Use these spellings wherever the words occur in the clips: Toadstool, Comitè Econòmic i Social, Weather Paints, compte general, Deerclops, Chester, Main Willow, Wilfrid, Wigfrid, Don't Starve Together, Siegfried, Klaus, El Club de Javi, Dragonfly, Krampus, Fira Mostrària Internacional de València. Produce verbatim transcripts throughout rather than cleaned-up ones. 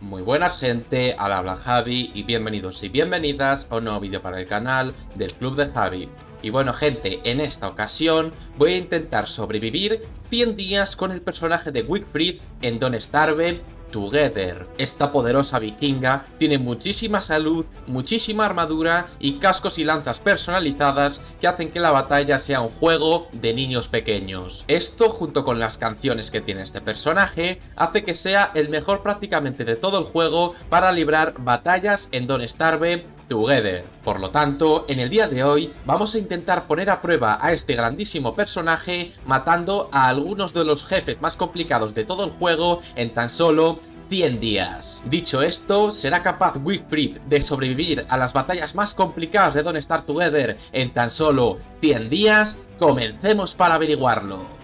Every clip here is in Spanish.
Muy buenas gente, al habla Javi y bienvenidos y bienvenidas a un nuevo vídeo para el canal del Club de Javi. Y bueno gente, en esta ocasión voy a intentar sobrevivir cien días con el personaje de Siegfried en Don't Starve Together. Esta poderosa vikinga tiene muchísima salud, muchísima armadura y cascos y lanzas personalizadas que hacen que la batalla sea un juego de niños pequeños. Esto, junto con las canciones que tiene este personaje, hace que sea el mejor prácticamente de todo el juego para librar batallas en Don't Starve Together. Por lo tanto, en el día de hoy vamos a intentar poner a prueba a este grandísimo personaje matando a algunos de los jefes más complicados de todo el juego en tan solo cien días. Dicho esto, ¿será capaz Siegfried de sobrevivir a las batallas más complicadas de Don't Starve Together en tan solo cien días? Comencemos para averiguarlo.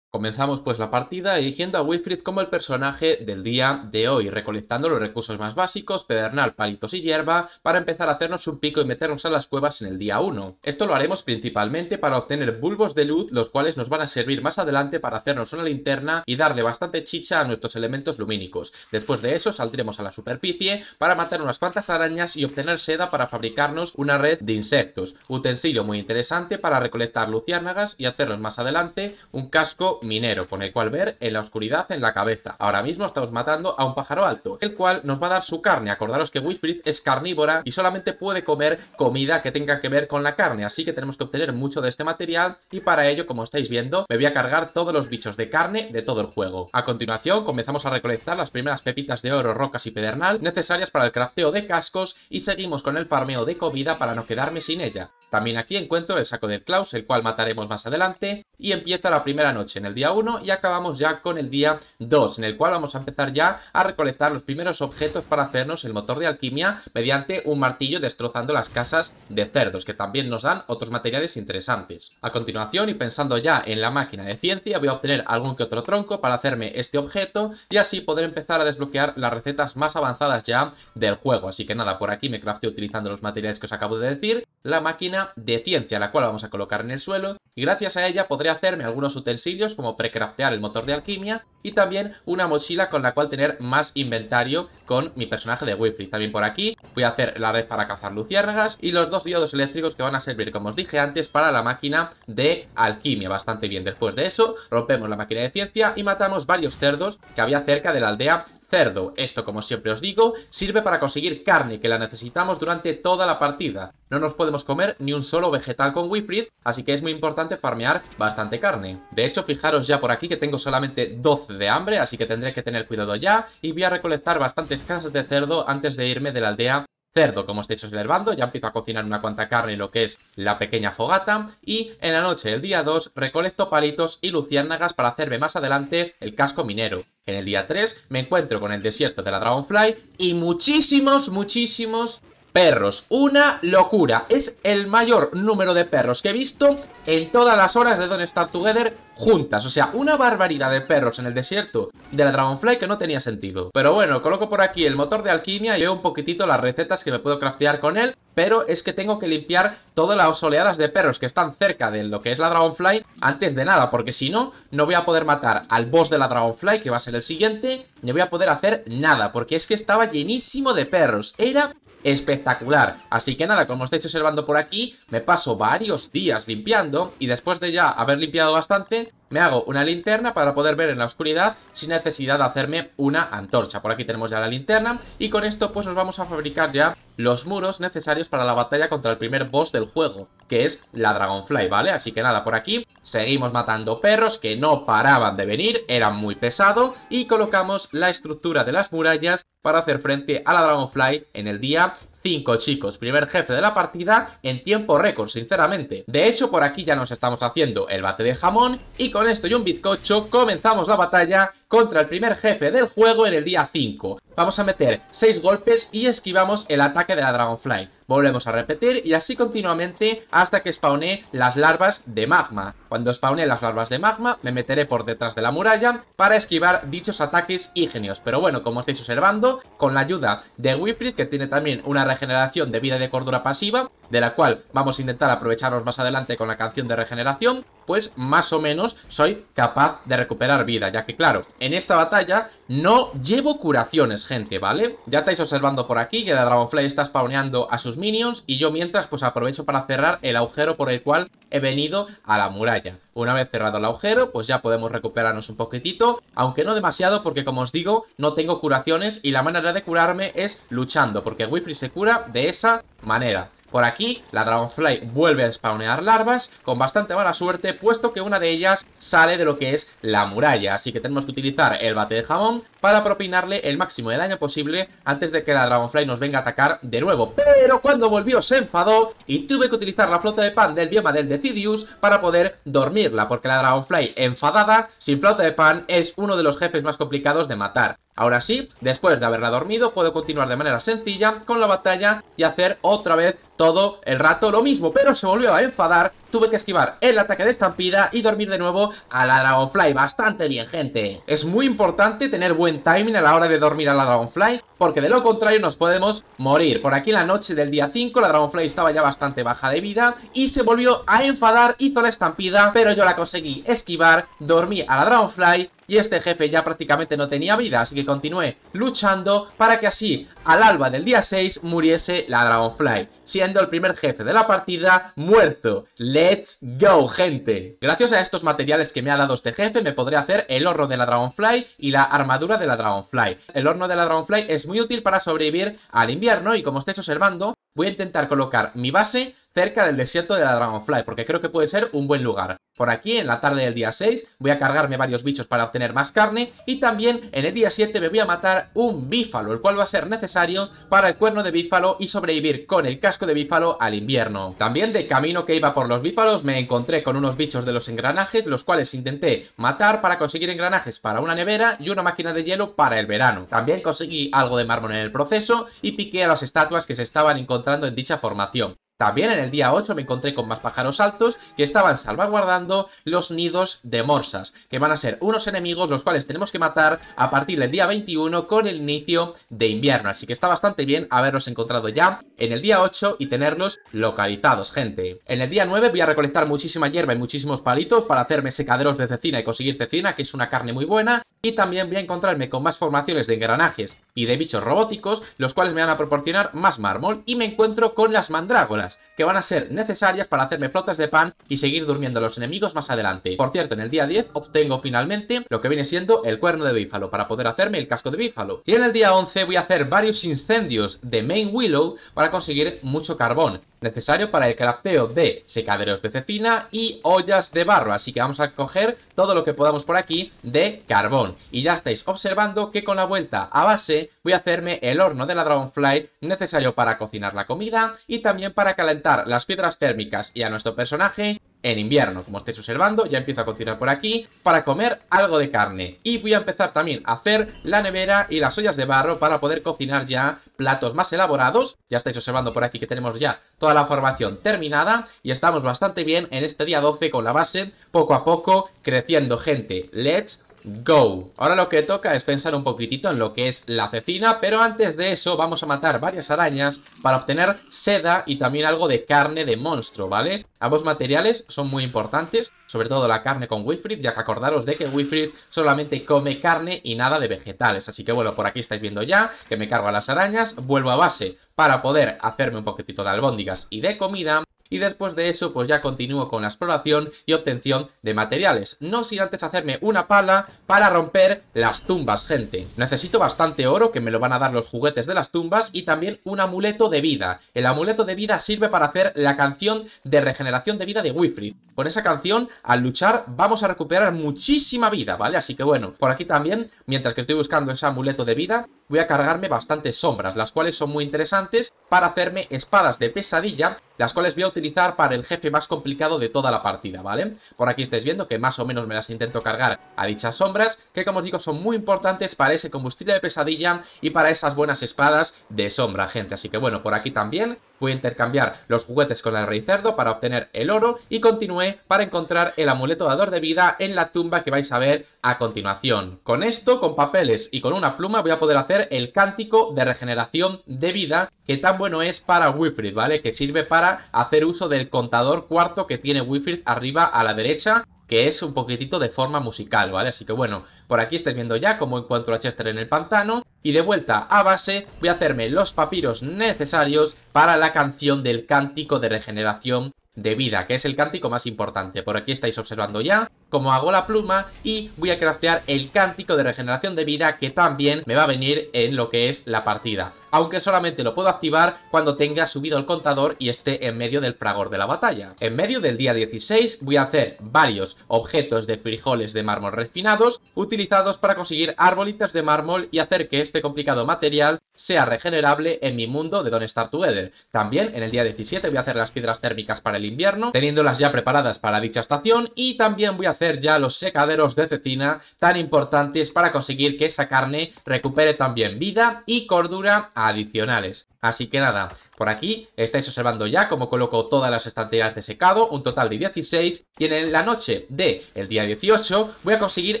Comenzamos pues la partida eligiendo a Siegfried como el personaje del día de hoy, recolectando los recursos más básicos, pedernal, palitos y hierba, para empezar a hacernos un pico y meternos a las cuevas en el día uno. Esto lo haremos principalmente para obtener bulbos de luz, los cuales nos van a servir más adelante para hacernos una linterna y darle bastante chicha a nuestros elementos lumínicos. Después de eso saldremos a la superficie para matar unas cuantas arañas y obtener seda para fabricarnos una red de insectos, utensilio muy interesante para recolectar luciérnagas y hacernos más adelante un casco minero, con el cual ver en la oscuridad en la cabeza. Ahora mismo estamos matando a un pájaro alto, el cual nos va a dar su carne. Acordaros que Siegfried es carnívora y solamente puede comer comida que tenga que ver con la carne, así que tenemos que obtener mucho de este material, y para ello, como estáis viendo, me voy a cargar todos los bichos de carne de todo el juego. A continuación comenzamos a recolectar las primeras pepitas de oro, rocas y pedernal necesarias para el crafteo de cascos, y seguimos con el farmeo de comida para no quedarme sin ella. También aquí encuentro el saco del Klaus, el cual mataremos más adelante, y empieza la primera noche en el día uno y acabamos ya con el día dos, en el cual vamos a empezar ya a recolectar los primeros objetos para hacernos el motor de alquimia mediante un martillo, destrozando las casas de cerdos, que también nos dan otros materiales interesantes. A continuación, y pensando ya en la máquina de ciencia, voy a obtener algún que otro tronco para hacerme este objeto y así poder empezar a desbloquear las recetas más avanzadas ya del juego. Así que nada, por aquí me crafteo utilizando los materiales que os acabo de decir la máquina de ciencia, la cual vamos a colocar en el suelo, y gracias a ella podré hacerme algunos utensilios como precraftear el motor de alquimia y también una mochila con la cual tener más inventario con mi personaje de Siegfried. También por aquí voy a hacer la red para cazar luciérnagas y los dos diodos eléctricos que van a servir, como os dije antes, para la máquina de alquimia. Bastante bien. Después de eso rompemos la máquina de ciencia y matamos varios cerdos que había cerca de la aldea cerdo. Esto, como siempre os digo, sirve para conseguir carne, que la necesitamos durante toda la partida. No nos podemos comer ni un solo vegetal con Siegfried, así que es muy importante farmear bastante carne. De hecho, fijaros ya por aquí que tengo solamente doce de hambre, así que tendré que tener cuidado ya, y voy a recolectar bastantes casas de cerdo antes de irme de la aldea cerdo. Como estáis observando, ya empiezo a cocinar una cuanta carne en lo que es la pequeña fogata, y en la noche del día dos recolecto palitos y luciérnagas para hacerme más adelante el casco minero. En el día tres me encuentro con el desierto de la Dragonfly y muchísimos, muchísimos perros. Una locura. Es el mayor número de perros que he visto en todas las horas de Don't Starve Together juntas. O sea, una barbaridad de perros en el desierto de la Dragonfly que no tenía sentido. Pero bueno, coloco por aquí el motor de alquimia y veo un poquitito las recetas que me puedo craftear con él. Pero es que tengo que limpiar todas las oleadas de perros que están cerca de lo que es la Dragonfly antes de nada, porque si no, no voy a poder matar al boss de la Dragonfly, que va a ser el siguiente, ni voy a poder hacer nada, porque es que estaba llenísimo de perros. Era espectacular. Así que nada, como estáis observando por aquí, me paso varios días limpiando, y después de ya haber limpiado bastante, me hago una linterna para poder ver en la oscuridad sin necesidad de hacerme una antorcha. Por aquí tenemos ya la linterna, y con esto pues nos vamos a fabricar ya los muros necesarios para la batalla contra el primer boss del juego, que es la Dragonfly, ¿vale? Así que nada, por aquí seguimos matando perros que no paraban de venir, eran muy pesados, y colocamos la estructura de las murallas para hacer frente a la Dragonfly en el día cinco, chicos. Primer jefe de la partida en tiempo récord, sinceramente. De hecho, por aquí ya nos estamos haciendo el bate de jamón, y con esto y un bizcocho comenzamos la batalla contra el primer jefe del juego en el día cinco. Vamos a meter seis golpes y esquivamos el ataque de la Dragonfly. Volvemos a repetir, y así continuamente hasta que spawné las larvas de magma. Cuando spawné las larvas de magma, me meteré por detrás de la muralla para esquivar dichos ataques ígneos. Pero bueno, como estáis observando, con la ayuda de Siegfried, que tiene también una regeneración de vida y de cordura pasiva, de la cual vamos a intentar aprovecharnos más adelante con la canción de regeneración, pues más o menos soy capaz de recuperar vida. Ya que claro, en esta batalla no llevo curaciones, gente, ¿vale? Ya estáis observando por aquí que la Dragonfly está spawneando a sus minions y yo mientras pues aprovecho para cerrar el agujero por el cual he venido a la muralla. Una vez cerrado el agujero, pues ya podemos recuperarnos un poquitito, aunque no demasiado porque como os digo, no tengo curaciones y la manera de curarme es luchando, porque Wifree se cura de esa manera. Por aquí, la Dragonfly vuelve a spawnear larvas con bastante mala suerte, puesto que una de ellas sale de lo que es la muralla. Así que tenemos que utilizar el bate de jamón para propinarle el máximo de daño posible antes de que la Dragonfly nos venga a atacar de nuevo. Pero cuando volvió se enfadó y tuve que utilizar la flauta de pan del bioma del Decidius para poder dormirla, porque la Dragonfly enfadada, sin flauta de pan, es uno de los jefes más complicados de matar. Ahora sí, después de haberla dormido, puedo continuar de manera sencilla con la batalla y hacer otra vez todo el rato lo mismo. Pero se volvió a enfadar, tuve que esquivar el ataque de estampida y dormir de nuevo a la Dragonfly. Bastante bien, gente. Es muy importante tener buen timing a la hora de dormir a la Dragonfly, porque de lo contrario nos podemos morir. Por aquí en la noche del día cinco, la Dragonfly estaba ya bastante baja de vida y se volvió a enfadar, hizo la estampida, pero yo la conseguí esquivar, dormí a la Dragonfly y este jefe ya prácticamente no tenía vida, así que continué luchando para que así al alba del día seis muriese la Dragonfly, siendo el primer jefe de la partida muerto. ¡Let's go, gente! Gracias a estos materiales que me ha dado este jefe me podré hacer el horno de la Dragonfly y la armadura de la Dragonfly. El horno de la Dragonfly es muy útil para sobrevivir al invierno y como estáis observando voy a intentar colocar mi base cerca del desierto de la Dragonfly, porque creo que puede ser un buen lugar. Por aquí, en la tarde del día seis, voy a cargarme varios bichos para obtener más carne, y también en el día siete me voy a matar un bífalo, el cual va a ser necesario para el cuerno de bífalo y sobrevivir con el casco de bífalo al invierno. También de camino que iba por los bífalos me encontré con unos bichos de los engranajes, los cuales intenté matar para conseguir engranajes para una nevera y una máquina de hielo para el verano. También conseguí algo de mármol en el proceso y piqué a las estatuas que se estaban encontrando en dicha formación. También en el día ocho me encontré con más pájaros altos que estaban salvaguardando los nidos de morsas, que van a ser unos enemigos los cuales tenemos que matar a partir del día veintiuno con el inicio de invierno. Así que está bastante bien haberlos encontrado ya en el día ocho y tenerlos localizados, gente. En el día nueve voy a recolectar muchísima hierba y muchísimos palitos para hacerme secaderos de cecina y conseguir cecina, que es una carne muy buena. Y también voy a encontrarme con más formaciones de engranajes y de bichos robóticos, los cuales me van a proporcionar más mármol. Y me encuentro con las mandrágoras, que van a ser necesarias para hacerme flotas de pan y seguir durmiendo a los enemigos más adelante. Por cierto, en el día diez obtengo finalmente lo que viene siendo el cuerno de bífalo para poder hacerme el casco de bífalo. Y en el día once voy a hacer varios incendios de Main Willow para conseguir mucho carbón, necesario para el crafteo de secaderos de cecina y ollas de barro. Así que vamos a coger todo lo que podamos por aquí de carbón. Y ya estáis observando que con la vuelta a base voy a hacerme el horno de la Dragonfly, necesario para cocinar la comida y también para calentar las piedras térmicas y a nuestro personaje en invierno. Como estáis observando, ya empiezo a cocinar por aquí para comer algo de carne. Y voy a empezar también a hacer la nevera y las ollas de barro para poder cocinar ya platos más elaborados. Ya estáis observando por aquí que tenemos ya toda la formación terminada y estamos bastante bien en este día doce con la base poco a poco creciendo, gente. ¡Let's go! Ahora lo que toca es pensar un poquitito en lo que es la cecina, pero antes de eso vamos a matar varias arañas para obtener seda y también algo de carne de monstruo, ¿vale? Ambos materiales son muy importantes, sobre todo la carne con Wifree, ya que acordaros de que Wifree solamente come carne y nada de vegetales. Así que bueno, por aquí estáis viendo ya que me cargo a las arañas, vuelvo a base para poder hacerme un poquitito de albóndigas y de comida. Y después de eso pues ya continúo con la exploración y obtención de materiales, no sin antes hacerme una pala para romper las tumbas, gente. Necesito bastante oro, que me lo van a dar los juguetes de las tumbas, y también un amuleto de vida. El amuleto de vida sirve para hacer la canción de regeneración de vida de Wifree. Con esa canción, al luchar, vamos a recuperar muchísima vida, ¿vale? Así que bueno, por aquí también, mientras que estoy buscando ese amuleto de vida, voy a cargarme bastantes sombras, las cuales son muy interesantes para hacerme espadas de pesadilla, las cuales voy a utilizar para el jefe más complicado de toda la partida, ¿vale? Por aquí estáis viendo que más o menos me las intento cargar a dichas sombras, que como os digo son muy importantes para ese combustible de pesadilla y para esas buenas espadas de sombra, gente. Así que bueno, por aquí también Voy a intercambiar los juguetes con el rey cerdo para obtener el oro y continué para encontrar el amuleto dador de vida en la tumba que vais a ver a continuación. Con esto, con papeles y con una pluma voy a poder hacer el cántico de regeneración de vida que tan bueno es para Wilfrid, ¿vale? Que sirve para hacer uso del contador cuarto que tiene Wilfrid arriba a la derecha, que es un poquitito de forma musical, ¿vale? Así que bueno, por aquí estáis viendo ya cómo encuentro a Chester en el pantano. Y de vuelta a base voy a hacerme los papiros necesarios para la canción del cántico de regeneración de vida, que es el cántico más importante. Por aquí estáis observando ya cómo hago la pluma y voy a craftear el cántico de regeneración de vida que también me va a venir en lo que es la partida, aunque solamente lo puedo activar cuando tenga subido el contador y esté en medio del fragor de la batalla. En medio del día dieciséis voy a hacer varios objetos de frijoles de mármol refinados utilizados para conseguir arbolitas de mármol y hacer que este complicado material sea regenerable en mi mundo de Don't Starve Together. También en el día diecisiete voy a hacer las piedras térmicas para el invierno, teniéndolas ya preparadas para dicha estación, y también voy a hacer ya los secaderos de cecina tan importantes para conseguir que esa carne recupere también vida y cordura adicionales. Así que nada, por aquí estáis observando ya cómo coloco todas las estanterías de secado, un total de dieciséis, y en la noche del día dieciocho voy a conseguir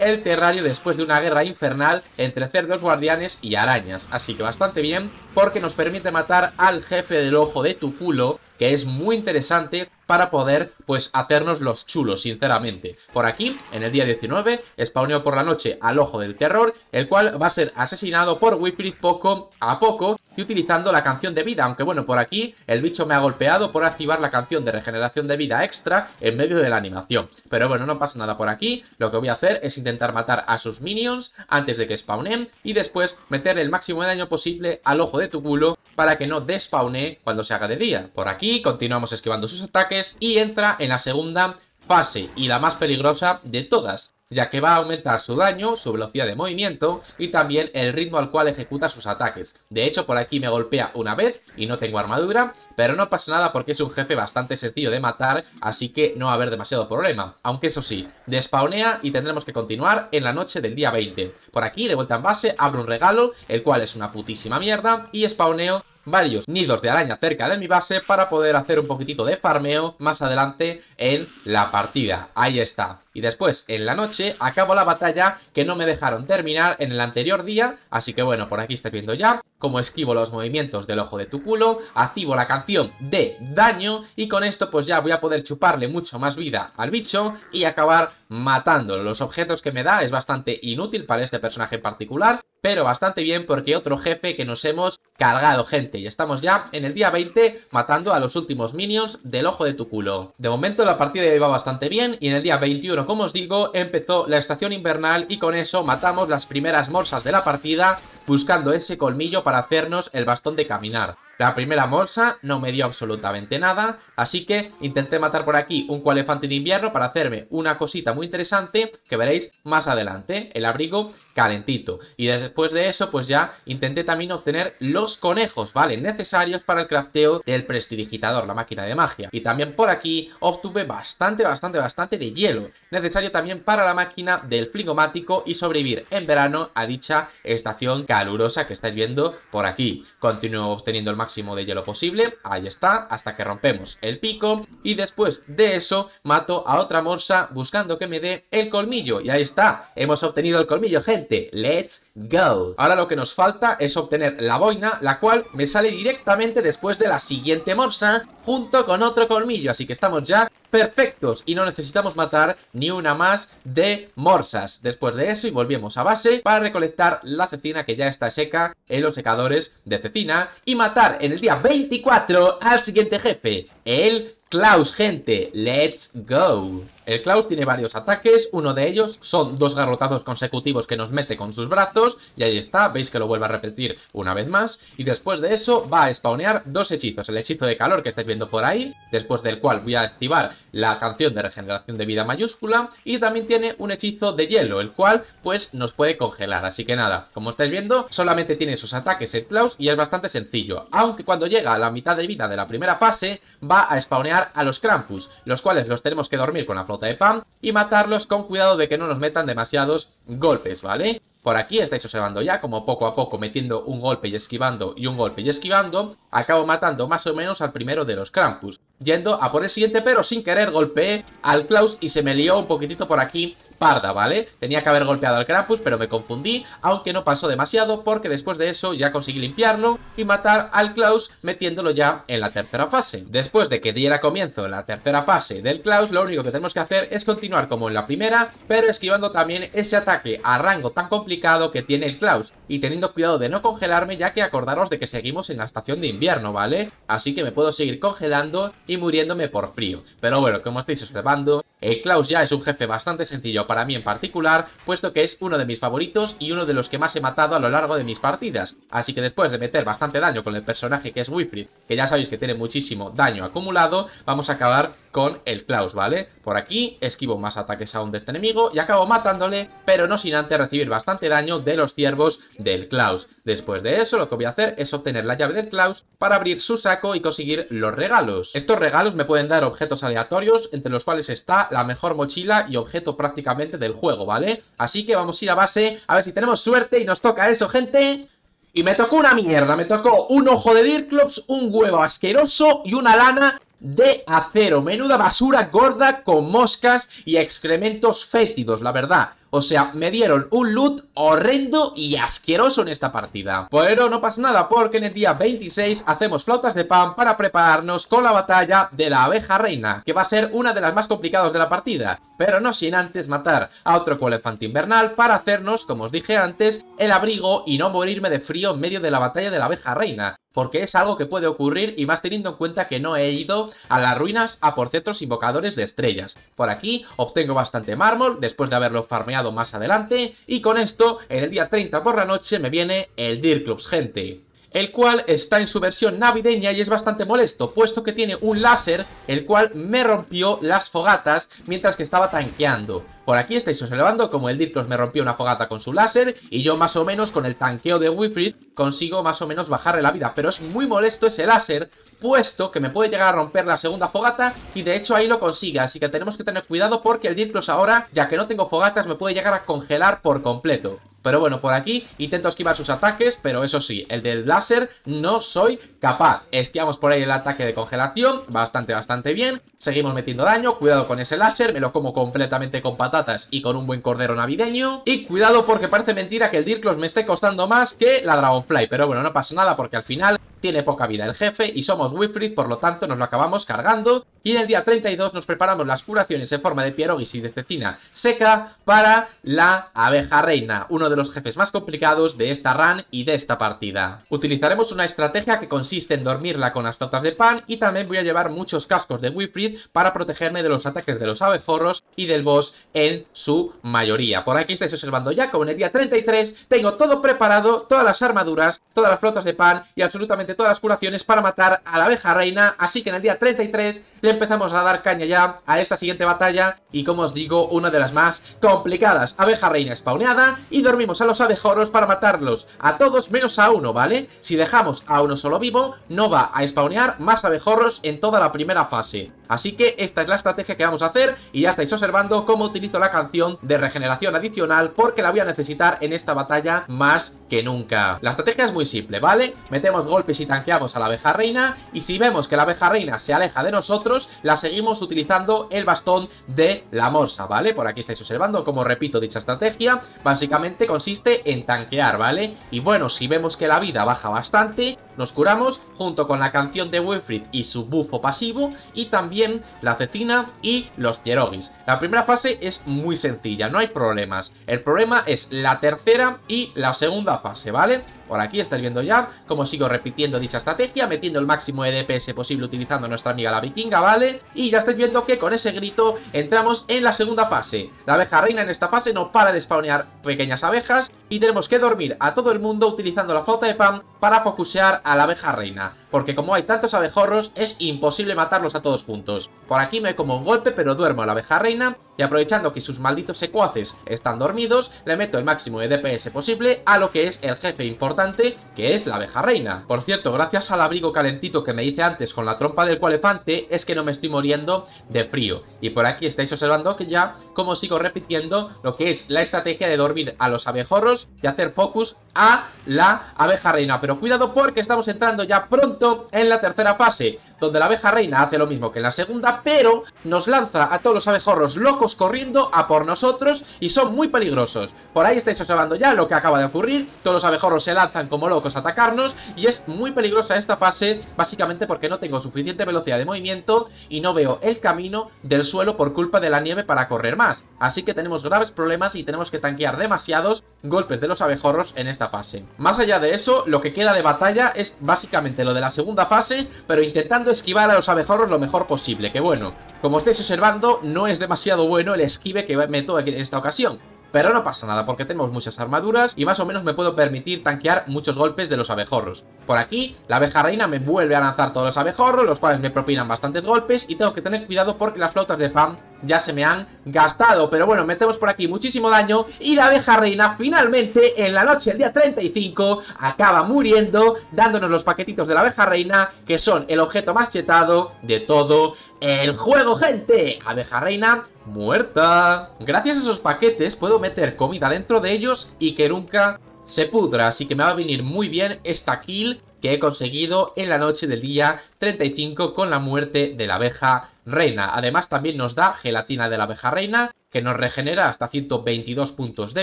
el terrario después de una guerra infernal entre cerdos guardianes y arañas, así que bastante bien porque nos permite matar al jefe del ojo de tu culo, que es muy interesante para poder, pues, hacernos los chulos, sinceramente. Por aquí, en el día diecinueve, spawneo por la noche al Ojo del Terror, el cual va a ser asesinado por Wilfrid poco a poco y utilizando la canción de vida, aunque bueno, por aquí el bicho me ha golpeado por activar la canción de regeneración de vida extra en medio de la animación. Pero bueno, no pasa nada por aquí, lo que voy a hacer es intentar matar a sus minions antes de que spawnen y después meter el máximo de daño posible al ojo de tu culo para que no despawnee cuando se haga de día. Por aquí continuamos esquivando sus ataques y entra en la segunda fase y la más peligrosa de todas, ya que va a aumentar su daño, su velocidad de movimiento y también el ritmo al cual ejecuta sus ataques. De hecho, por aquí me golpea una vez y no tengo armadura, pero no pasa nada porque es un jefe bastante sencillo de matar, así que no va a haber demasiado problema. Aunque eso sí, despawnea y tendremos que continuar en la noche del día veinte. Por aquí, de vuelta en base, abro un regalo, el cual es una putísima mierda, y spawneo varios nidos de araña cerca de mi base para poder hacer un poquitito de farmeo más adelante en la partida. Ahí está. Y después, en la noche, acabo la batalla que no me dejaron terminar en el anterior día. Así que bueno, por aquí estáis viendo ya cómo esquivo los movimientos del ojo de tu culo, activo la canción de daño y con esto pues ya voy a poder chuparle mucho más vida al bicho y acabar matándolo. Los objetos que me da es bastante inútil para este personaje en particular, pero bastante bien porque otro jefe que nos hemos cargado, gente. Y estamos ya en el día veinte matando a los últimos minions del ojo de tu culo. De momento la partida iba bastante bien y en el día veintiuno, como os digo, empezó la estación invernal y con eso matamos las primeras morsas de la partida buscando ese colmillo para hacernos el bastón de caminar. La primera morsa no me dio absolutamente nada, así que intenté matar por aquí un coelefante de invierno para hacerme una cosita muy interesante que veréis más adelante, el abrigo calentito. Y después de eso pues ya intenté también obtener los conejos, ¿vale? Necesarios para el crafteo del prestidigitador, la máquina de magia. Y también por aquí obtuve bastante, bastante, bastante de hielo, necesario también para la máquina del flingomático y sobrevivir en verano a dicha estación calurosa que estáis viendo por aquí. Continúo obteniendo el máximo de hielo posible, ahí está, hasta que rompemos el pico y después de eso mato a otra morsa buscando que me dé el colmillo y ahí está, hemos obtenido el colmillo, gente, let's go. Ahora lo que nos falta es obtener la boina, la cual me sale directamente después de la siguiente morsa junto con otro colmillo, así que estamos ya perfectos y no necesitamos matar ni una más de morsas. Después de eso y volvemos a base para recolectar la cecina que ya está seca en los secadores de cecina y matar en el día veinticuatro al siguiente jefe, el Klaus, gente, let's go. El Klaus tiene varios ataques, uno de ellos son dos garrotazos consecutivos que nos mete con sus brazos y ahí está, veis que lo vuelve a repetir una vez más y después de eso va a spawnear dos hechizos, el hechizo de calor que estáis viendo por ahí, después del cual voy a activar la canción de regeneración de vida mayúscula y también tiene un hechizo de hielo, el cual pues nos puede congelar, así que nada, como estáis viendo solamente tiene esos ataques el Klaus y es bastante sencillo, aunque cuando llega a la mitad de vida de la primera fase va a spawnear a los Krampus, los cuales los tenemos que dormir con la flota de pan y matarlos con cuidado de que no nos metan demasiados golpes, ¿vale? Por aquí estáis observando ya como poco a poco metiendo un golpe y esquivando y un golpe y esquivando, acabo matando más o menos al primero de los Krampus. Yendo a por el siguiente, pero sin querer golpeé al Klaus y se me lió un poquitito por aquí parda, ¿vale? Tenía que haber golpeado al Krampus, pero me confundí, aunque no pasó demasiado porque después de eso ya conseguí limpiarlo y matar al Klaus metiéndolo ya en la tercera fase. Después de que diera comienzo la tercera fase del Klaus, lo único que tenemos que hacer es continuar como en la primera, pero esquivando también ese ataque a rango tan complicado que tiene el Klaus y teniendo cuidado de no congelarme, ya que acordaros de que seguimos en la estación de invierno, ¿vale? Así que me puedo seguir congelando y muriéndome por frío. Pero bueno, como estáis observando, el Klaus ya es un jefe bastante sencillo para mí en particular, puesto que es uno de mis favoritos y uno de los que más he matado a lo largo de mis partidas. Así que después de meter bastante daño con el personaje que es Wilfried, que ya sabéis que tiene muchísimo daño acumulado, vamos a acabar con el Klaus, ¿vale? Por aquí esquivo más ataques aún de este enemigo y acabo matándole, pero no sin antes recibir bastante daño de los ciervos del Klaus. Después de eso, lo que voy a hacer es obtener la llave del Klaus para abrir su saco y conseguir los regalos. Estos regalos me pueden dar objetos aleatorios, entre los cuales está la mejor mochila y objeto prácticamente del juego, ¿vale? Así que vamos a ir a base, a ver si tenemos suerte y nos toca eso, gente. Y me tocó una mierda, me tocó un ojo de Deerclops, un huevo asqueroso y una lana de acero. Menuda basura gorda con moscas y excrementos fétidos, la verdad. O sea, me dieron un loot horrendo y asqueroso en esta partida. Pero no pasa nada porque en el día veintiséis hacemos flautas de pan para prepararnos con la batalla de la abeja reina, que va a ser una de las más complicadas de la partida. Pero no sin antes matar a otro coelefante invernal para hacernos, como os dije antes, el abrigo y no morirme de frío en medio de la batalla de la abeja reina. Porque es algo que puede ocurrir y más teniendo en cuenta que no he ido a las ruinas a por cetros invocadores de estrellas. Por aquí obtengo bastante mármol después de haberlo farmeado más adelante, y con esto en el día treinta por la noche me viene el Deerclops, gente, el cual está en su versión navideña y es bastante molesto, puesto que tiene un láser el cual me rompió las fogatas mientras que estaba tanqueando. Por aquí estáis observando como el Deerclops me rompió una fogata con su láser y yo más o menos con el tanqueo de Wilfried consigo más o menos bajarle la vida, pero es muy molesto ese láser, puesto que me puede llegar a romper la segunda fogata y de hecho ahí lo consigue, así que tenemos que tener cuidado porque el Deerclops ahora, ya que no tengo fogatas, me puede llegar a congelar por completo. Pero bueno, por aquí intento esquivar sus ataques, pero eso sí, el del láser no soy capaz. Esquivamos por ahí el ataque de congelación, bastante, bastante bien. Seguimos metiendo daño, cuidado con ese láser, me lo como completamente con patatas y con un buen cordero navideño. Y cuidado porque parece mentira que el Deerclops me esté costando más que la Dragonfly, pero bueno, no pasa nada porque al final tiene poca vida el jefe y somos Wilfried, por lo tanto nos lo acabamos cargando. Y en el día treinta y dos nos preparamos las curaciones en forma de pierogis y de cecina seca para la abeja reina, uno de los jefes más complicados de esta run y de esta partida. Utilizaremos una estrategia que consiste en dormirla con las flautas de pan y también voy a llevar muchos cascos de Wilfried para protegerme de los ataques de los abejorros y del boss en su mayoría. Por aquí estáis observando ya como en el día treinta y tres tengo todo preparado, todas las armaduras, todas las flautas de pan y absolutamente todas las curaciones para matar a la abeja reina. Así que en el día treinta y tres le empezamos a dar caña ya a esta siguiente batalla y como os digo, una de las más complicadas. Abeja reina spawneada y dormimos a los abejorros para matarlos a todos menos a uno, ¿vale? Si dejamos a uno solo vivo, no va a spawnear más abejorros en toda la primera fase. Así que esta es la estrategia que vamos a hacer y ya estáis observando cómo utilizo la canción de regeneración adicional porque la voy a necesitar en esta batalla más que nunca. La estrategia es muy simple, ¿vale? Metemos golpes y y tanqueamos a la abeja reina y si vemos que la abeja reina se aleja de nosotros la seguimos utilizando el bastón de la morsa, ¿vale? Por aquí estáis observando como repito dicha estrategia básicamente consiste en tanquear, ¿vale? Y bueno, si vemos que la vida baja bastante nos curamos junto con la canción de Wilfried y su bufo pasivo y también la cecina y los pierogis. La primera fase es muy sencilla, no hay problemas. El problema es la tercera y la segunda fase, ¿vale? Por aquí estáis viendo ya como sigo repitiendo dicha estrategia, metiendo el máximo de D P S posible utilizando a nuestra amiga la vikinga, ¿vale? Y ya estáis viendo que con ese grito entramos en la segunda fase. La abeja reina en esta fase no para de spawnear pequeñas abejas y tenemos que dormir a todo el mundo utilizando la flauta de pan para focusear a la abeja reina. porque como hay tantos abejorros es imposible matarlos a todos juntos. Por aquí me como un golpe pero duermo a la abeja reina y aprovechando que sus malditos secuaces están dormidos le meto el máximo de D P S posible a lo que es el jefe importante, que es la abeja reina. Por cierto, gracias al abrigo calentito que me hice antes con la trompa del coelefante es que no me estoy muriendo de frío. Y por aquí estáis observando que ya como sigo repitiendo lo que es la estrategia de dormir a los abejorros y hacer focus a la abeja reina. Pero cuidado porque estamos entrando ya pronto en la tercera fase, donde la abeja reina hace lo mismo que en la segunda, pero nos lanza a todos los abejorros locos corriendo a por nosotros y son muy peligrosos. Por ahí estáis observando ya lo que acaba de ocurrir, todos los abejorros se lanzan como locos a atacarnos y es muy peligrosa esta fase, básicamente porque no tengo suficiente velocidad de movimiento y no veo el camino del suelo por culpa de la nieve para correr más. Así que tenemos graves problemas y tenemos que tanquear demasiados golpes de los abejorros en esta fase. Más allá de eso, lo que queda de batalla es básicamente lo de la segunda fase, pero intentando esquivar a los abejorros lo mejor posible, que bueno, como estáis observando no es demasiado bueno el esquive que meto en esta ocasión. Pero no pasa nada porque tenemos muchas armaduras y más o menos me puedo permitir tanquear muchos golpes de los abejorros. Por aquí la abeja reina me vuelve a lanzar todos los abejorros, los cuales me propinan bastantes golpes y tengo que tener cuidado porque las flautas de Pan ya se me han gastado. Pero bueno, metemos por aquí muchísimo daño y la abeja reina finalmente en la noche del día treinta y cinco acaba muriendo, dándonos los paquetitos de la abeja reina que son el objeto más chetado de todo el juego, gente. Abeja reina muerta. Gracias a esos paquetes puedo meter comida dentro de ellos y que nunca se pudra, así que me va a venir muy bien esta kill que he conseguido en la noche del día treinta y cinco con la muerte de la abeja reina. Además también nos da gelatina de la abeja reina, que nos regenera hasta ciento veintidós puntos de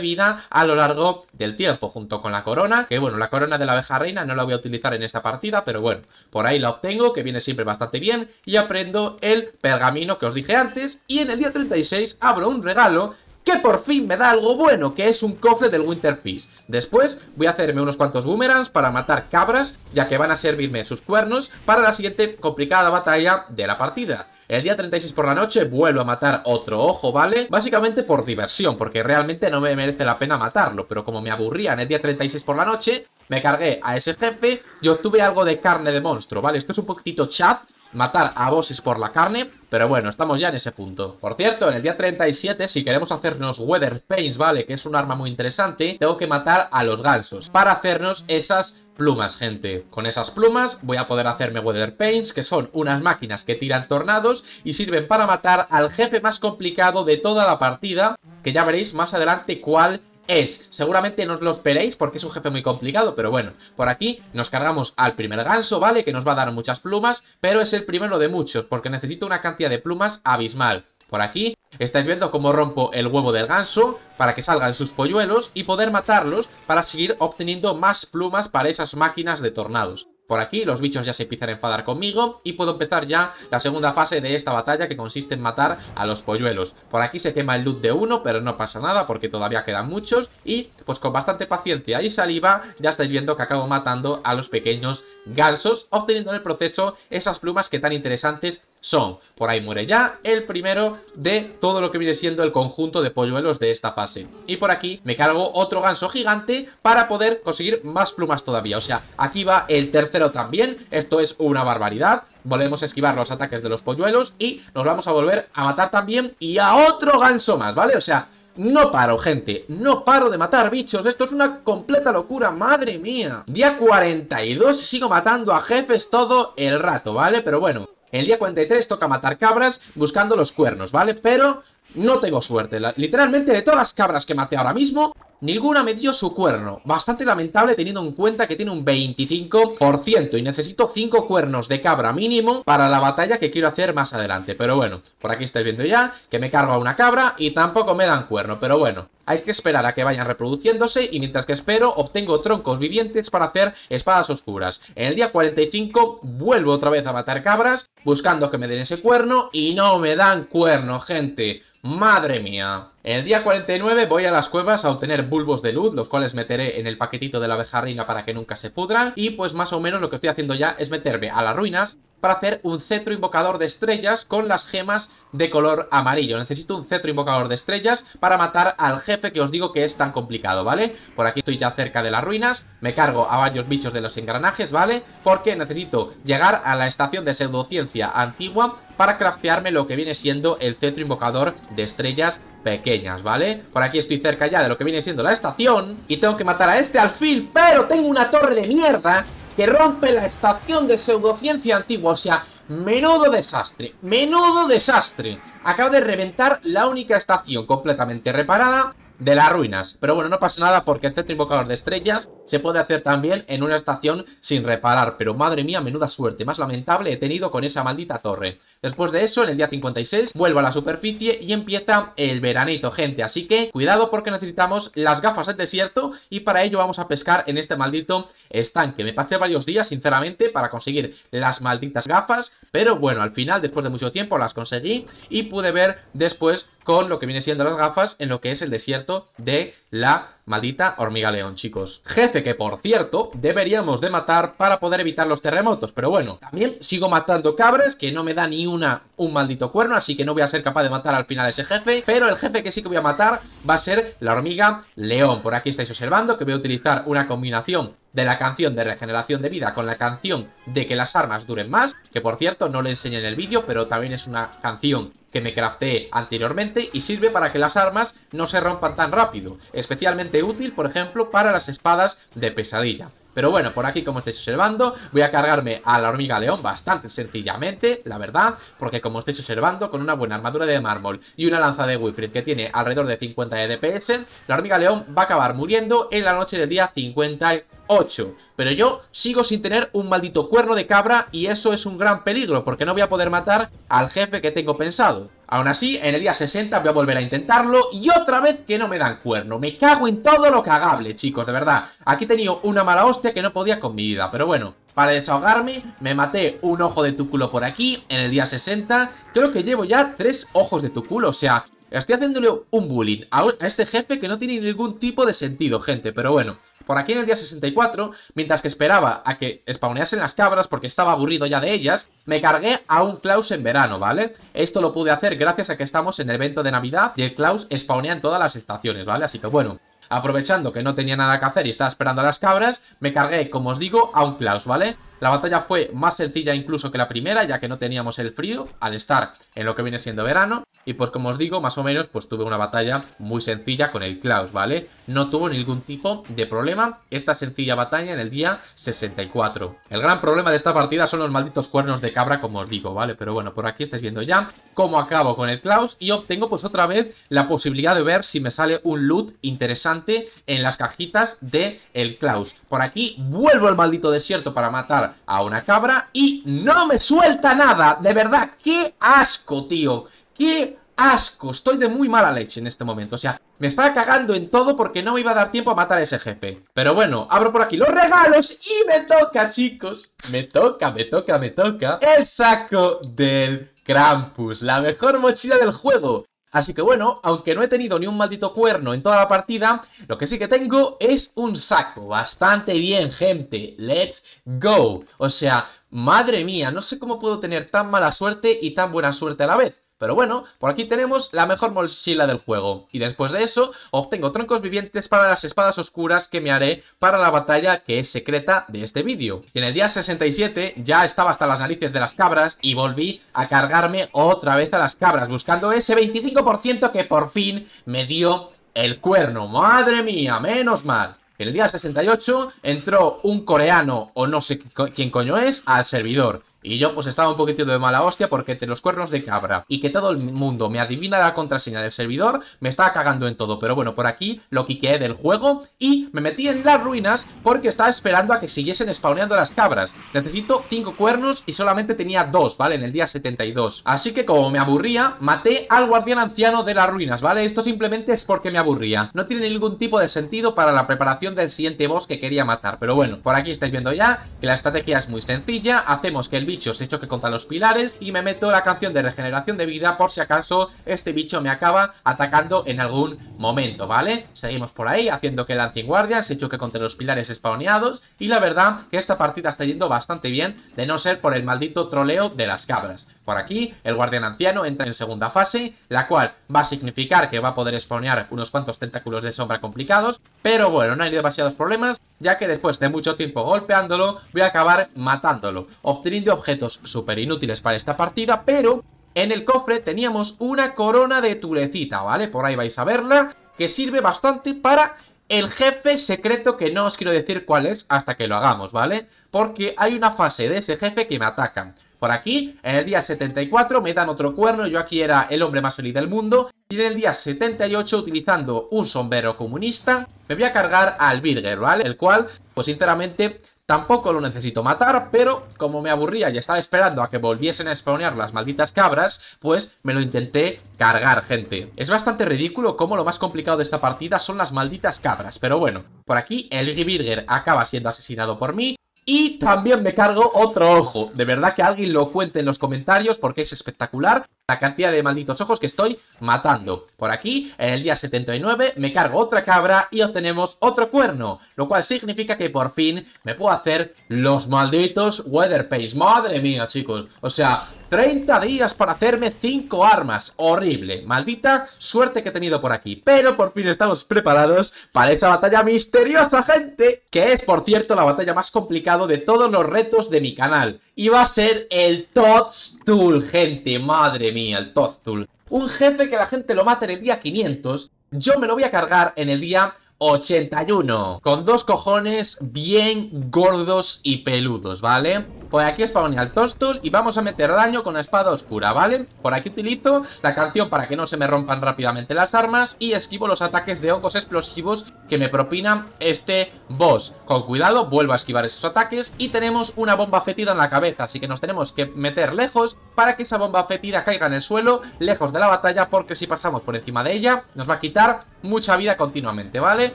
vida a lo largo del tiempo, junto con la corona, que bueno, la corona de la abeja reina no la voy a utilizar en esta partida, pero bueno, por ahí la obtengo, que viene siempre bastante bien, y aprendo el pergamino que os dije antes, y en el día treinta y seis abro un regalo que por fin me da algo bueno, que es un cofre del Winterfish. Después voy a hacerme unos cuantos boomerangs para matar cabras, ya que van a servirme sus cuernos para la siguiente complicada batalla de la partida. El día treinta y seis por la noche vuelvo a matar otro ojo, ¿vale? Básicamente por diversión, porque realmente no me merece la pena matarlo, pero como me aburría en el día treinta y seis por la noche, me cargué a ese jefe y obtuve algo de carne de monstruo, ¿vale? Esto es un poquitito chat, matar a bosses por la carne, pero bueno, estamos ya en ese punto. Por cierto, en el día treinta y siete, si queremos hacernos Weather Paints, ¿vale? Que es un arma muy interesante, tengo que matar a los gansos para hacernos esas plumas, gente. Con esas plumas voy a poder hacerme Weather Paints, que son unas máquinas que tiran tornados y sirven para matar al jefe más complicado de toda la partida, que ya veréis más adelante cuál es. Seguramente no os lo esperéis porque es un jefe muy complicado, pero bueno, por aquí nos cargamos al primer ganso, ¿vale? Que nos va a dar muchas plumas, pero es el primero de muchos porque necesito una cantidad de plumas abismal. Por aquí estáis viendo cómo rompo el huevo del ganso para que salgan sus polluelos y poder matarlos para seguir obteniendo más plumas para esas máquinas de tornados. Por aquí los bichos ya se empiezan a enfadar conmigo y puedo empezar ya la segunda fase de esta batalla, que consiste en matar a los polluelos. Por aquí se quema el loot de uno, pero no pasa nada porque todavía quedan muchos y pues con bastante paciencia y saliva ya estáis viendo que acabo matando a los pequeños gansos, obteniendo en el proceso esas plumas que tan interesantes son. Por ahí muere ya el primero de todo lo que viene siendo el conjunto de polluelos de esta fase. Y por aquí me cargo otro ganso gigante para poder conseguir más plumas todavía. O sea, aquí va el tercero también. Esto es una barbaridad. Volvemos a esquivar los ataques de los polluelos y nos vamos a volver a matar también y a otro ganso más, ¿vale? O sea, no paro, gente, no paro de matar bichos, esto es una completa locura, madre mía. Día cuarenta y dos, sigo matando a jefes todo el rato, ¿vale? Pero bueno, el día cuarenta y tres toca matar cabras buscando los cuernos, ¿vale? Pero no tengo suerte, literalmente de todas las cabras que maté ahora mismo, ninguna me dio su cuerno. Bastante lamentable teniendo en cuenta que tiene un veinticinco por ciento y necesito cinco cuernos de cabra mínimo para la batalla que quiero hacer más adelante. Pero bueno, por aquí estáis viendo ya que me cargo a una cabra y tampoco me dan cuerno. Pero bueno, hay que esperar a que vayan reproduciéndose y mientras que espero obtengo troncos vivientes para hacer espadas oscuras. En el día cuarenta y cinco vuelvo otra vez a matar cabras buscando que me den ese cuerno y no me dan cuerno, gente. Madre mía. El día cuarenta y nueve voy a las cuevas a obtener bulbos de luz, los cuales meteré en el paquetito de la abeja reina para que nunca se pudran. Y pues más o menos lo que estoy haciendo ya es meterme a las ruinas para hacer un cetro invocador de estrellas con las gemas de color amarillo. Necesito un cetro invocador de estrellas para matar al jefe que os digo que es tan complicado, ¿vale? Por aquí estoy ya cerca de las ruinas, me cargo a varios bichos de los engranajes, ¿vale? Porque necesito llegar a la estación de pseudociencia antigua para craftearme lo que viene siendo el cetro invocador de estrellas pequeñas, ¿vale? Por aquí estoy cerca ya de lo que viene siendo la estación y tengo que matar a este alfil, pero tengo una torre de mierda que rompe la estación de pseudociencia antigua. O sea, menudo desastre, menudo desastre. Acabo de reventar la única estación completamente reparada de las ruinas. Pero bueno, no pasa nada porque el cetro invocador de estrellas se puede hacer también en una estación sin reparar. Pero madre mía, menuda suerte más lamentable he tenido con esa maldita torre. Después de eso, en el día cincuenta y seis, vuelvo a la superficie y empieza el veranito, gente. Así que cuidado porque necesitamos las gafas del desierto y para ello vamos a pescar en este maldito estanque. Me pasé varios días, sinceramente, para conseguir las malditas gafas, pero bueno, al final, después de mucho tiempo, las conseguí y pude ver después con lo que viene siendo las gafas en lo que es el desierto de la maldita hormiga león, chicos. Jefe que, por cierto, deberíamos de matar para poder evitar los terremotos. Pero bueno, también sigo matando cabras que no me da ni una un maldito cuerno. Así que no voy a ser capaz de matar al final a ese jefe. Pero el jefe que sí que voy a matar va a ser la hormiga león. Por aquí estáis observando que voy a utilizar una combinación de la canción de regeneración de vida con la canción de que las armas duren más. Que, por cierto, no le enseñé en el vídeo, pero también es una canción que me crafteé anteriormente y sirve para que las armas no se rompan tan rápido. Especialmente útil, por ejemplo, para las espadas de pesadilla. Pero bueno, por aquí, como estáis observando, voy a cargarme a la hormiga león bastante sencillamente, la verdad, porque como estáis observando, con una buena armadura de mármol y una lanza de Wilfrid que tiene alrededor de cincuenta de D P S, la hormiga león va a acabar muriendo en la noche del día cincuenta y ocho. Pero yo sigo sin tener un maldito cuerno de cabra y eso es un gran peligro porque no voy a poder matar al jefe que tengo pensado. Aún así, en el día sesenta voy a volver a intentarlo y otra vez que no me dan cuerno. Me cago en todo lo cagable, chicos, de verdad. Aquí he tenido una mala hostia que no podía con mi vida, pero bueno. Para desahogarme, me maté un ojo de tu culo por aquí en el día sesenta. Creo que llevo ya tres ojos de tu culo, o sea, estoy haciéndole un bullying a este jefe que no tiene ningún tipo de sentido, gente. Pero bueno, por aquí en el día sesenta y cuatro, mientras que esperaba a que spawneasen las cabras porque estaba aburrido ya de ellas, me cargué a un Klaus en verano, ¿vale? Esto lo pude hacer gracias a que estamos en el evento de Navidad y el Klaus spawnea en todas las estaciones, ¿vale? Así que bueno, aprovechando que no tenía nada que hacer y estaba esperando a las cabras, me cargué, como os digo, a un Klaus, ¿vale? La batalla fue más sencilla incluso que la primera, ya que no teníamos el frío al estar en lo que viene siendo verano. Y pues como os digo, más o menos, pues tuve una batalla muy sencilla con el Klaus, ¿vale? No tuvo ningún tipo de problema esta sencilla batalla en el día sesenta y cuatro. El gran problema de esta partida son los malditos cuernos de cabra, como os digo, ¿vale? Pero bueno, por aquí estáis viendo ya cómo acabo con el Klaus y obtengo pues otra vez la posibilidad de ver si me sale un loot interesante en las cajitas de el Klaus. Por aquí vuelvo al maldito desierto para matar a una cabra y no me suelta nada, de verdad, qué asco, tío, qué asco, estoy de muy mala leche en este momento, o sea, me estaba cagando en todo porque no me iba a dar tiempo a matar a ese jefe. Pero bueno, abro por aquí los regalos y me toca, chicos, me toca, me toca, me toca el saco del Krampus, la mejor mochila del juego. Así que bueno, aunque no he tenido ni un maldito cuerno en toda la partida, lo que sí que tengo es un saco. Bastante bien, gente. Let's go. O sea, madre mía, no sé cómo puedo tener tan mala suerte y tan buena suerte a la vez. Pero bueno, por aquí tenemos la mejor mochila del juego. Y después de eso, obtengo troncos vivientes para las espadas oscuras que me haré para la batalla que es secreta de este vídeo. Y en el día sesenta y siete ya estaba hasta las narices de las cabras y volví a cargarme otra vez a las cabras, buscando ese veinticinco por ciento que por fin me dio el cuerno. ¡Madre mía! ¡Menos mal! En el día sesenta y ocho entró un coreano o no sé quién coño es al servidor. Y yo pues estaba un poquitito de mala hostia porque entre los cuernos de cabra y que todo el mundo me adivina la contraseña del servidor, me estaba cagando en todo. Pero bueno, por aquí lo quiqueé del juego y me metí en las ruinas porque estaba esperando a que siguiesen spawneando las cabras. Necesito cinco cuernos y solamente tenía dos, ¿vale? En el día setenta y dos. Así que como me aburría, maté al guardián anciano de las ruinas, ¿vale? Esto simplemente es porque me aburría. No tiene ningún tipo de sentido para la preparación del siguiente boss que quería matar. Pero bueno, por aquí estáis viendo ya que la estrategia es muy sencilla. Hacemos que el bicho se choque contra los pilares y me meto la canción de regeneración de vida por si acaso este bicho me acaba atacando en algún momento, ¿vale? Seguimos por ahí haciendo que el Lancing Guardian se choque contra los pilares spawneados y la verdad que esta partida está yendo bastante bien, de no ser por el maldito troleo de las cabras. Por aquí el guardián anciano entra en segunda fase, la cual va a significar que va a poder spawnear unos cuantos tentáculos de sombra complicados, pero bueno, no hay demasiados problemas, ya que después de mucho tiempo golpeándolo voy a acabar matándolo, obteniendo objetos súper inútiles para esta partida, pero en el cofre teníamos una corona de tulecita, ¿vale? Por ahí vais a verla, que sirve bastante para el jefe secreto, que no os quiero decir cuál es hasta que lo hagamos, ¿vale? Porque hay una fase de ese jefe que me atacan. Por aquí, en el día setenta y cuatro me dan otro cuerno, yo aquí era el hombre más feliz del mundo. Y en el día setenta y ocho, utilizando un sombrero comunista, me voy a cargar al Birger, ¿vale? El cual, pues sinceramente, tampoco lo necesito matar, pero como me aburría y estaba esperando a que volviesen a spawnear las malditas cabras, pues me lo intenté cargar, gente. Es bastante ridículo cómo lo más complicado de esta partida son las malditas cabras, pero bueno. Por aquí, el Birger acaba siendo asesinado por mí. Y también me cargo otro ojo. De verdad que alguien lo cuente en los comentarios porque es espectacular la cantidad de malditos ojos que estoy matando. Por aquí, en el día setenta y nueve, me cargo otra cabra y obtenemos otro cuerno. Lo cual significa que por fin me puedo hacer los malditos Weather Paints. Madre mía, chicos. O sea, treinta días para hacerme cinco armas. Horrible. Maldita suerte que he tenido por aquí. Pero por fin estamos preparados para esa batalla misteriosa, gente. Que es, por cierto, la batalla más complicada de todos los retos de mi canal. Y va a ser el Toadstool, gente. Madre mía, el Toadstool. Un jefe que la gente lo mata en el día quinientos. Yo me lo voy a cargar en el día ochenta y uno, con dos cojones bien gordos y peludos, ¿vale? Por aquí spawnea al Toadstool y vamos a meter daño con la espada oscura, ¿vale? Por aquí utilizo la canción para que no se me rompan rápidamente las armas y esquivo los ataques de hongos explosivos que me propinan este boss. Con cuidado, vuelvo a esquivar esos ataques y tenemos una bomba fétida en la cabeza, así que nos tenemos que meter lejos para que esa bomba fétida caiga en el suelo, lejos de la batalla, porque si pasamos por encima de ella nos va a quitar mucha vida continuamente, ¿vale?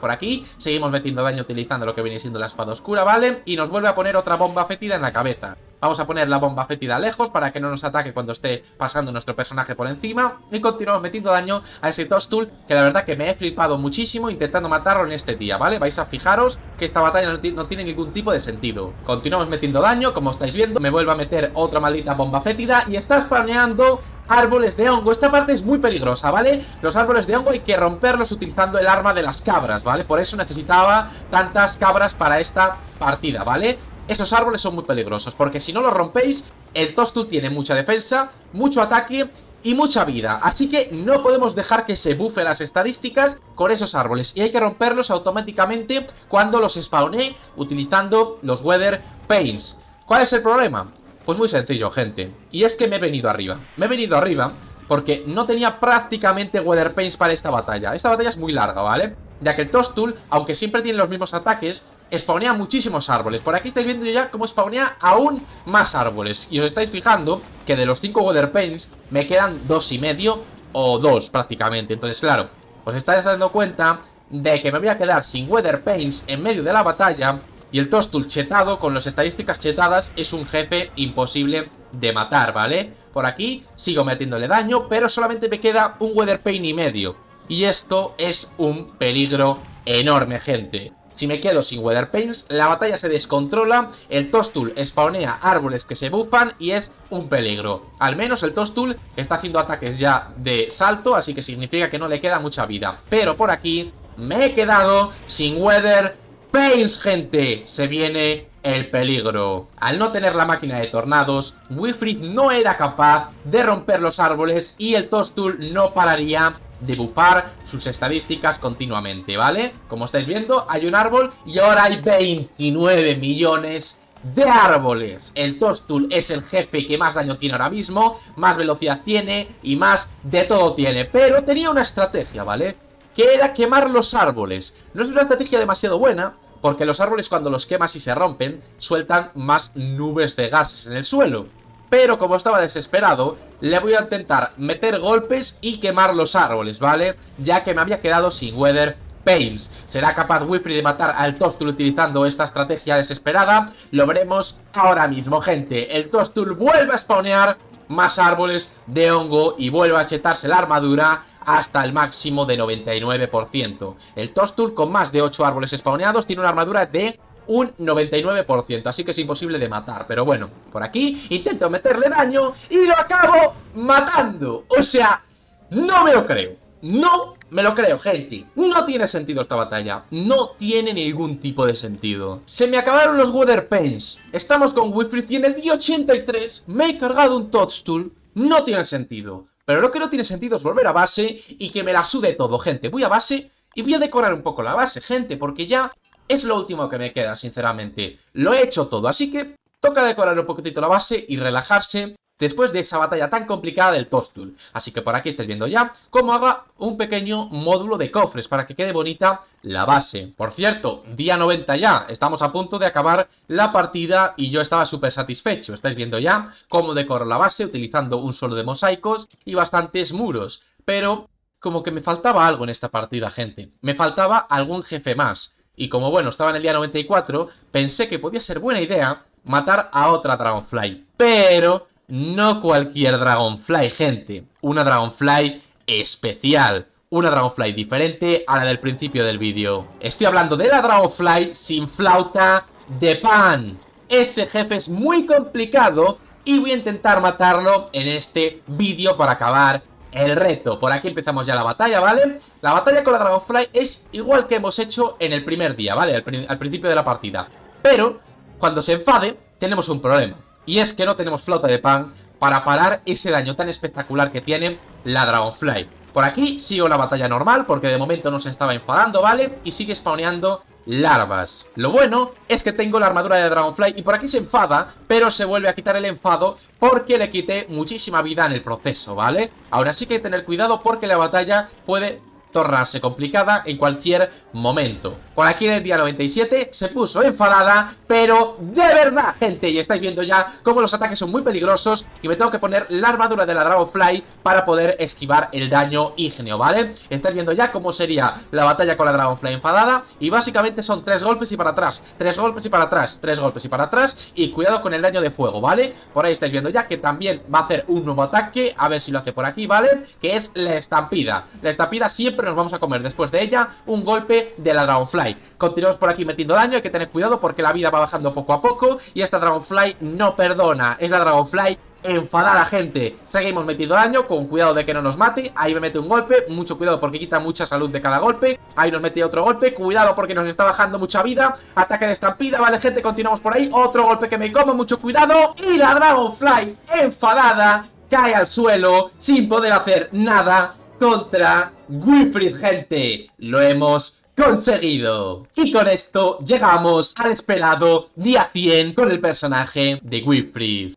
Por aquí seguimos metiendo daño utilizando lo que viene siendo la espada oscura, ¿vale? Y nos vuelve a poner otra bomba fétida en la cabeza. Vamos a poner la bomba fétida lejos para que no nos ataque cuando esté pasando nuestro personaje por encima. Y continuamos metiendo daño a ese Toadstool, que la verdad que me he flipado muchísimo intentando matarlo en este día, ¿vale? Vais a fijaros que esta batalla no tiene ningún tipo de sentido. Continuamos metiendo daño, como estáis viendo. Me vuelvo a meter otra maldita bomba fétida y está spaneando árboles de hongo. Esta parte es muy peligrosa, ¿vale? Los árboles de hongo hay que romperlos utilizando el arma de las cabras, ¿vale? Por eso necesitaba tantas cabras para esta partida, ¿vale? Esos árboles son muy peligrosos porque si no los rompéis, el Toadstool tiene mucha defensa, mucho ataque y mucha vida. Así que no podemos dejar que se bufen las estadísticas con esos árboles. Y hay que romperlos automáticamente cuando los spawné utilizando los Weather Paints. ¿Cuál es el problema? Pues muy sencillo, gente. Y es que me he venido arriba. Me he venido arriba porque no tenía prácticamente Weather Paints para esta batalla. Esta batalla es muy larga, ¿vale? Ya que el Toadstool, aunque siempre tiene los mismos ataques, spawnea muchísimos árboles. Por aquí estáis viendo ya cómo spawnea aún más árboles. Y os estáis fijando que de los cinco Weather Paints me quedan dos y medio o dos prácticamente. Entonces, claro, os estáis dando cuenta de que me voy a quedar sin Weather Paints en medio de la batalla. Y el Toadstool chetado, con las estadísticas chetadas, es un jefe imposible de matar, ¿vale? Por aquí sigo metiéndole daño, pero solamente me queda un Weather Paint y medio. Y esto es un peligro enorme, gente. Si me quedo sin Weather Paints, la batalla se descontrola, el Toadstool spawnea árboles que se buffan y es un peligro. Al menos el Toadstool está haciendo ataques ya de salto, así que significa que no le queda mucha vida. Pero por aquí me he quedado sin Weather Paints, gente. Se viene el peligro. Al no tener la máquina de tornados, Wilfrid no era capaz de romper los árboles y el Toadstool no pararía de bufar sus estadísticas continuamente, ¿vale? Como estáis viendo, hay un árbol y ahora hay veintinueve millones de árboles. El Toadstool es el jefe que más daño tiene ahora mismo, más velocidad tiene y más de todo tiene. Pero tenía una estrategia, ¿vale? Que era quemar los árboles. No es una estrategia demasiado buena, porque los árboles cuando los quemas y se rompen, sueltan más nubes de gases en el suelo. Pero como estaba desesperado, le voy a intentar meter golpes y quemar los árboles, ¿vale? Ya que me había quedado sin Weather Paints. ¿Será capaz Wifry de matar al Toadstool utilizando esta estrategia desesperada? Lo veremos ahora mismo, gente. El Toadstool vuelve a spawnear más árboles de hongo y vuelve a chetarse la armadura hasta el máximo de noventa y nueve por ciento. El Toadstool, con más de ocho árboles spawneados, tiene una armadura de un noventa y nueve por ciento, así que es imposible de matar. Pero bueno, por aquí intento meterle daño y lo acabo matando. O sea, no me lo creo. No me lo creo, gente. No tiene sentido esta batalla. No tiene ningún tipo de sentido. Se me acabaron los Weather Paints. Estamos con Wifry en el día ochenta y tres. Me he cargado un Toadstool. No tiene sentido. Pero lo que no tiene sentido es volver a base y que me la sude todo, gente. Voy a base y voy a decorar un poco la base, gente, porque ya es lo último que me queda, sinceramente. Lo he hecho todo, así que toca decorar un poquitito la base y relajarse después de esa batalla tan complicada del Toadstool. Así que por aquí estáis viendo ya cómo haga un pequeño módulo de cofres para que quede bonita la base. Por cierto, día noventa ya. Estamos a punto de acabar la partida y yo estaba súper satisfecho. Estáis viendo ya cómo decoro la base utilizando un solo de mosaicos y bastantes muros. Pero como que me faltaba algo en esta partida, gente. Me faltaba algún jefe más. Y como bueno, estaba en el día noventa y cuatro, pensé que podía ser buena idea matar a otra Dragonfly. Pero no cualquier Dragonfly, gente. Una Dragonfly especial. Una Dragonfly diferente a la del principio del vídeo. Estoy hablando de la Dragonfly sin flauta de pan. Ese jefe es muy complicado y voy a intentar matarlo en este vídeo para acabar el reto. Por aquí empezamos ya la batalla, ¿vale? La batalla con la Dragonfly es igual que hemos hecho en el primer día, ¿vale? Al, pr- al principio de la partida. Pero cuando se enfade, tenemos un problema. Y es que no tenemos flauta de pan para parar ese daño tan espectacular que tiene la Dragonfly. Por aquí sigo la batalla normal porque de momento no se estaba enfadando, ¿vale? Y sigue spawneando larvas. Lo bueno es que tengo la armadura de Dragonfly y por aquí se enfada, pero se vuelve a quitar el enfado porque le quité muchísima vida en el proceso, ¿vale? Ahora sí que hay que tener cuidado porque la batalla puede tornarse complicada en cualquier momento. Por aquí en el día noventa y siete se puso enfadada, pero de verdad, gente, y estáis viendo ya cómo los ataques son muy peligrosos y me tengo que poner la armadura de la Dragonfly para poder esquivar el daño ígneo, ¿vale? Estáis viendo ya cómo sería la batalla con la Dragonfly enfadada y básicamente son tres golpes y para atrás, tres golpes y para atrás, tres golpes y para atrás y cuidado con el daño de fuego, ¿vale? Por ahí estáis viendo ya que también va a hacer un nuevo ataque, a ver si lo hace por aquí, ¿vale? Que es la estampida. La estampida siempre nos vamos a comer después de ella un golpe de la Dragonfly. Continuamos por aquí metiendo daño. Hay que tener cuidado porque la vida va bajando poco a poco y esta Dragonfly no perdona. Es la Dragonfly enfadada, gente. Seguimos metiendo daño con cuidado de que no nos mate. Ahí me mete un golpe, mucho cuidado porque quita mucha salud de cada golpe. Ahí nos mete otro golpe, cuidado porque nos está bajando mucha vida. Ataque de estampida, vale, gente, continuamos por ahí. Otro golpe que me como, mucho cuidado. Y la Dragonfly enfadada cae al suelo sin poder hacer nada contra Wifry, gente. Lo hemos conseguido. Y con esto llegamos al esperado día cien con el personaje de Wifry.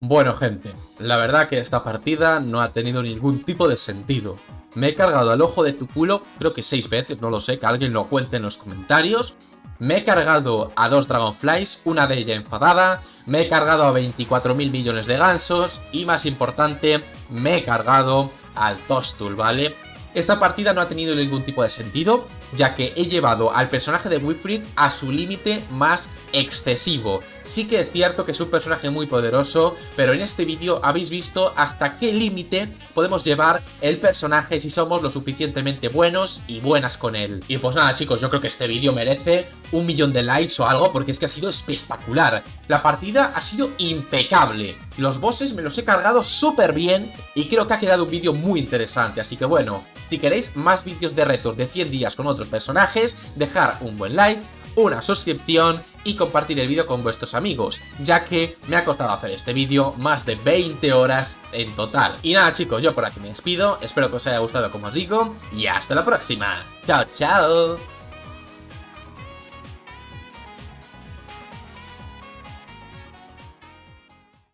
Bueno, gente, la verdad que esta partida no ha tenido ningún tipo de sentido. Me he cargado al ojo de tu culo, creo que seis veces, no lo sé, que alguien lo cuente en los comentarios. Me he cargado a dos Dragonflies, una de ellas enfadada. Me he cargado a veinticuatro mil millones de gansos. Y más importante, me he cargado al Toadstool, ¿vale? Esta partida no ha tenido ningún tipo de sentido, ya que he llevado al personaje de Wifry a su límite más excesivo. Sí que es cierto que es un personaje muy poderoso, pero en este vídeo habéis visto hasta qué límite podemos llevar el personaje si somos lo suficientemente buenos y buenas con él. Y pues nada, chicos, yo creo que este vídeo merece un millón de likes o algo, porque es que ha sido espectacular. La partida ha sido impecable. Los bosses me los he cargado súper bien y creo que ha quedado un vídeo muy interesante. Así que bueno, si queréis más vídeos de retos de cien días con otros personajes, dejar un buen like, una suscripción y compartir el vídeo con vuestros amigos, ya que me ha costado hacer este vídeo más de veinte horas en total. Y nada, chicos, yo por aquí me despido, espero que os haya gustado como os digo y hasta la próxima. Chao, chao.